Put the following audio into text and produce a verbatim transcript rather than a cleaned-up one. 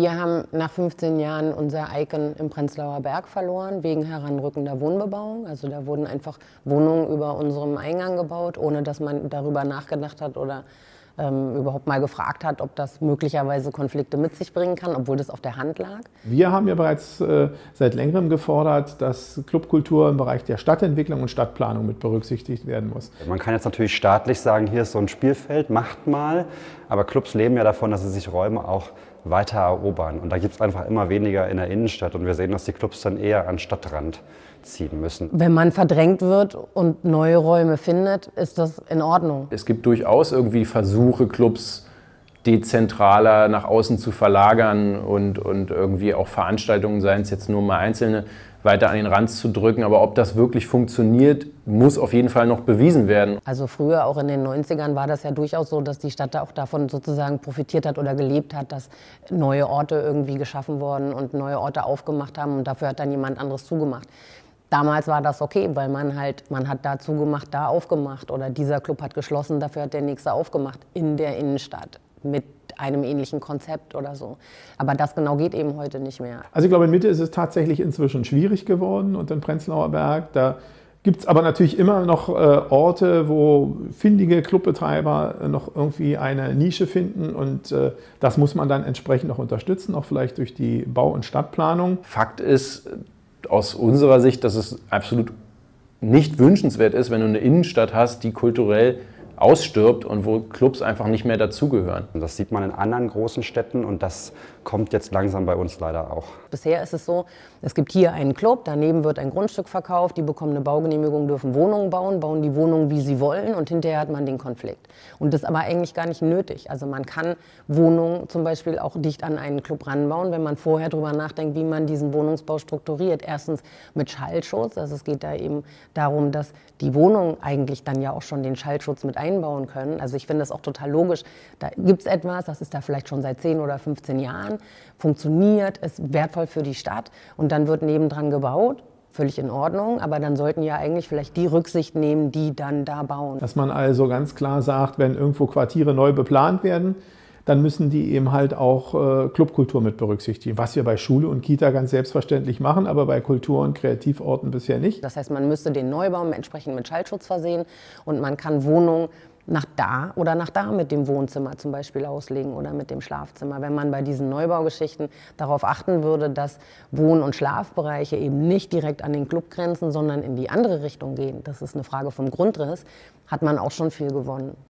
wir haben nach fünfzehn Jahren unser Icon im Prenzlauer Berg verloren, wegen heranrückender Wohnbebauung. Also da wurden einfach Wohnungen über unserem Eingang gebaut, ohne dass man darüber nachgedacht hat oder ähm, überhaupt mal gefragt hat, ob das möglicherweise Konflikte mit sich bringen kann, obwohl das auf der Hand lag. Wir haben ja bereits äh, seit längerem gefordert, dass Clubkultur im Bereich der Stadtentwicklung und Stadtplanung mit berücksichtigt werden muss. Man kann jetzt natürlich staatlich sagen, hier ist so ein Spielfeld, macht mal. Aber Clubs leben ja davon, dass sie sich Räume auch weiter erobern. Und da gibt es einfach immer weniger in der Innenstadt. Und wir sehen, dass die Clubs dann eher an den Stadtrand ziehen müssen. Wenn man verdrängt wird und neue Räume findet, ist das in Ordnung. Es gibt durchaus irgendwie Versuche, Clubs dezentraler nach außen zu verlagern und, und irgendwie auch Veranstaltungen, seien es jetzt nur mal einzelne, weiter an den Rand zu drücken. Aber ob das wirklich funktioniert, muss auf jeden Fall noch bewiesen werden. Also früher, auch in den neunzigern, war das ja durchaus so, dass die Stadt da auch davon sozusagen profitiert hat oder gelebt hat, dass neue Orte irgendwie geschaffen wurden und neue Orte aufgemacht haben und dafür hat dann jemand anderes zugemacht. Damals war das okay, weil man halt, man hat da zugemacht, da aufgemacht oder dieser Club hat geschlossen, dafür hat der nächste aufgemacht in der Innenstadt mit einem ähnlichen Konzept oder so. Aber das genau geht eben heute nicht mehr. Also ich glaube, in Mitte ist es tatsächlich inzwischen schwierig geworden und in Prenzlauer Berg, da gibt es aber natürlich immer noch äh, Orte, wo findige Clubbetreiber äh, noch irgendwie eine Nische finden und äh, das muss man dann entsprechend noch unterstützen, auch vielleicht durch die Bau- und Stadtplanung. Fakt ist aus unserer Sicht, dass es absolut nicht wünschenswert ist, wenn du eine Innenstadt hast, die kulturell ausstirbt und wo Clubs einfach nicht mehr dazugehören. Das sieht man in anderen großen Städten und das kommt jetzt langsam bei uns leider auch. Bisher ist es so, es gibt hier einen Club, daneben wird ein Grundstück verkauft, die bekommen eine Baugenehmigung, dürfen Wohnungen bauen, bauen die Wohnungen, wie sie wollen und hinterher hat man den Konflikt. Und das ist aber eigentlich gar nicht nötig. Also man kann Wohnungen zum Beispiel auch dicht an einen Club ranbauen, wenn man vorher darüber nachdenkt, wie man diesen Wohnungsbau strukturiert. Erstens mit Schallschutz, also es geht da eben darum, dass die Wohnungen eigentlich dann ja auch schon den Schallschutz mit einbauen einbauen können. Also ich finde das auch total logisch. Da gibt es etwas, das ist da vielleicht schon seit zehn oder fünfzehn Jahren, funktioniert, ist wertvoll für die Stadt und dann wird nebendran gebaut, völlig in Ordnung, aber dann sollten ja eigentlich vielleicht die Rücksicht nehmen, die dann da bauen. Dass man also ganz klar sagt, wenn irgendwo Quartiere neu beplant werden, dann müssen die eben halt auch äh, Clubkultur mit berücksichtigen, was wir bei Schule und Kita ganz selbstverständlich machen, aber bei Kultur- und Kreativorten bisher nicht. Das heißt, man müsste den Neubau entsprechend mit Schallschutz versehen und man kann Wohnungen nach da oder nach da mit dem Wohnzimmer zum Beispiel auslegen oder mit dem Schlafzimmer. Wenn man bei diesen Neubaugeschichten darauf achten würde, dass Wohn- und Schlafbereiche eben nicht direkt an den Club grenzen, sondern in die andere Richtung gehen, das ist eine Frage vom Grundriss, hat man auch schon viel gewonnen.